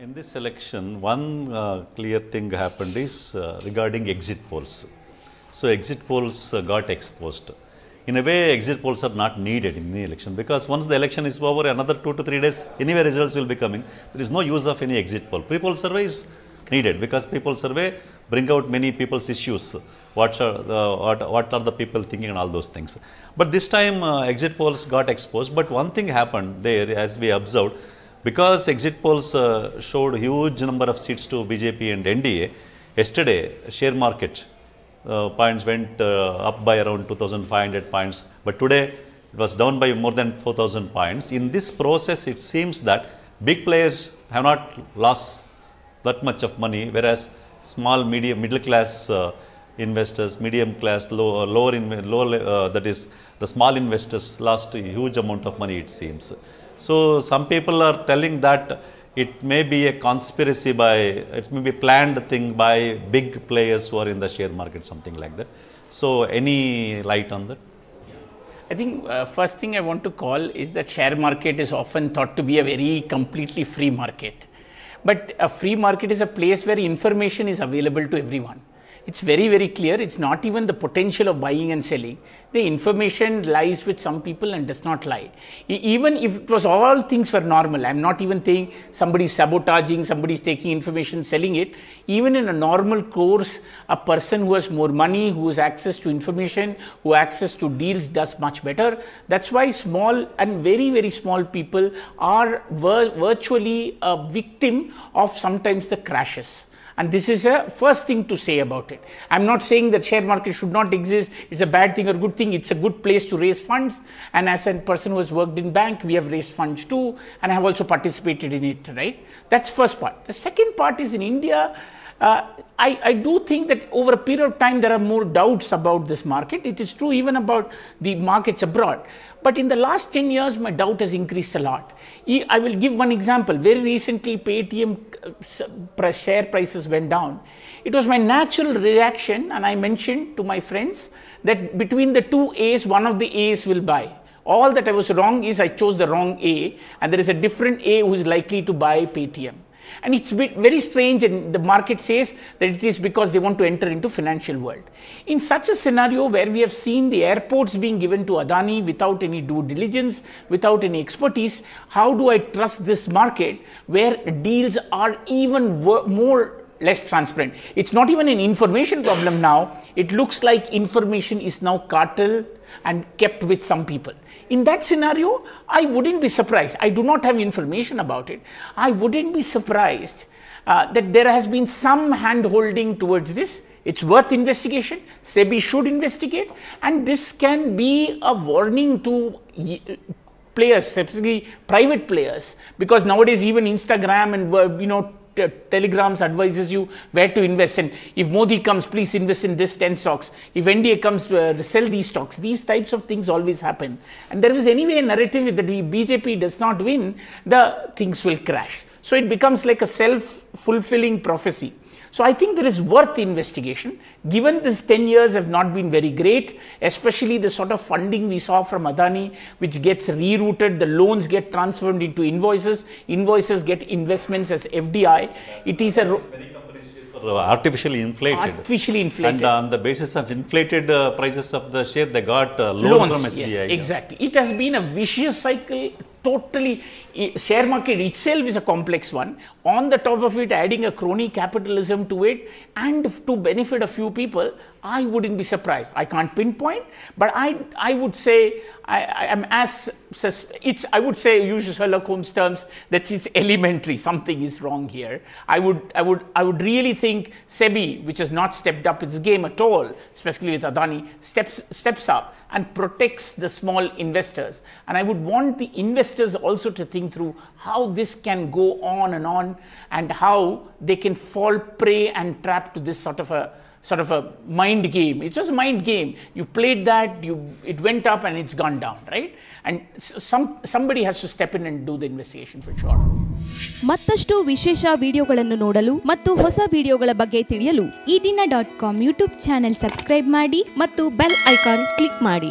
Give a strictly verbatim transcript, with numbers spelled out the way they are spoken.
In this election, one uh, clear thing happened is uh, regarding exit polls. So exit polls uh, got exposed. In a way, exit polls are not needed in the election, because once the election is over, another two to three days, anyway results will be coming. There is no use of any exit poll. Pre-poll survey is needed, because people survey bring out many people's issues. What are the, what, what are the people thinking and all those things. But this time uh, exit polls got exposed. But one thing happened there, as we observed, because exit polls uh, showed huge number of seats to B J P and N D A. Yesterday, share market uh, points went uh, up by around two thousand five hundred points, but today it was down by more than four thousand points. In this process, it seems that big players have not lost that much of money, whereas small, medium, middle class uh, investors, medium class, low, lower, in, lower uh, that is, the small investors lost a huge amount of money, it seems. So some people are telling that it may be a conspiracy by, it may be planned thing by big players who are in the share market, something like that. So any light on that? I think uh, first thing I want to call is that share market is often thought to be a very completely free market. But a free market is a place where information is available to everyone. It's very, very clear. It's not even the potential of buying and selling. The information lies with some people and does not lie. Even if it was all things were normal, I'm not even saying somebody's sabotaging, somebody's taking information, selling it. Even in a normal course, a person who has more money, who has access to information, who has access to deals does much better. That's why small and very, very small people are vir- virtually a victim of sometimes the crashes. And this is a first thing to say about it. I'm not saying that share market should not exist. It's a bad thing or good thing. It's a good place to raise funds. And as a person who has worked in bank, we have raised funds too. And I have also participated in it, right? That's first part. The second part is in India, uh, I, I do think that over a period of time, there are more doubts about this market. It is true even about the markets abroad. But in the last ten years, my doubt has increased a lot. I will give one example. Very recently, Paytm share prices went down. It was my natural reaction, and I mentioned to my friends that between the two A's, one of the A's will buy. All that I was wrong is I chose the wrong A, and there is a different A who is likely to buy Paytm. And it's very strange, and the market says that it is because they want to enter into financial world. In such a scenario where we have seen the airports being given to Adani without any due diligence, without any expertise, how do I trust this market where deals are even more less transparent? It's not even an information problem now. It looks like information is now cartel and kept with some people. In that scenario, I wouldn't be surprised. I do not have information about it. I wouldn't be surprised uh, that there has been some hand-holding towards this. It's worth investigation. SEBI should investigate, and this can be a warning to players, specifically private players, because nowadays even Instagram and you know Telegrams advises you where to invest, and if Modi comes, please invest in this ten stocks. If N D A comes, uh, sell these stocks. These types of things always happen, and there is anyway a narrative that if B J P does not win, the things will crash. So it becomes like a self-fulfilling prophecy. So I think there is worth investigation, given this ten years have not been very great, especially the sort of funding we saw from Adani, which gets rerouted, the loans get transformed into invoices, invoices get investments as F D I. It is a... artificially inflated. Artificially inflated. And on the basis of inflated uh, prices of the share, they got uh, loans, loans from S B I. Yes, exactly. It has been a vicious cycle. Totally, share market itself is a complex one. On the top of it, adding a crony capitalism to it and to benefit a few people, I wouldn't be surprised. I can't pinpoint, but I I would say I, I am as it's. I would say, use Sherlock Holmes terms, that it's elementary. Something is wrong here. I would I would I would really think SEBI, which has not stepped up its game at all, especially with Adani, steps steps up and protects the small investors. And I would want the investors also to think through how this can go on and on, and how they can fall prey and trap to this sort of a sort of a mind game. It's just a mind game. You played that, you it went up and it's gone down, right? And some somebody has to step in and do the investigation for sure. ಮತ್ತಷ್ಟು ವಿಶೇಷ ವಿಡಿಯೋಗಳನ್ನು ನೋಡಲು ಮತ್ತು ಹೊಸ ವಿಡಿಯೋಗಳ ಬಗ್ಗೆ ತಿಳಿಯಲು ಈ ದಿನ dot com YouTube channel subscribe ಮಾಡಿ ಮತ್ತು ಬೆಲ್ ಐಕಾನ್ ಕ್ಲಿಕ್ ಮಾಡಿ.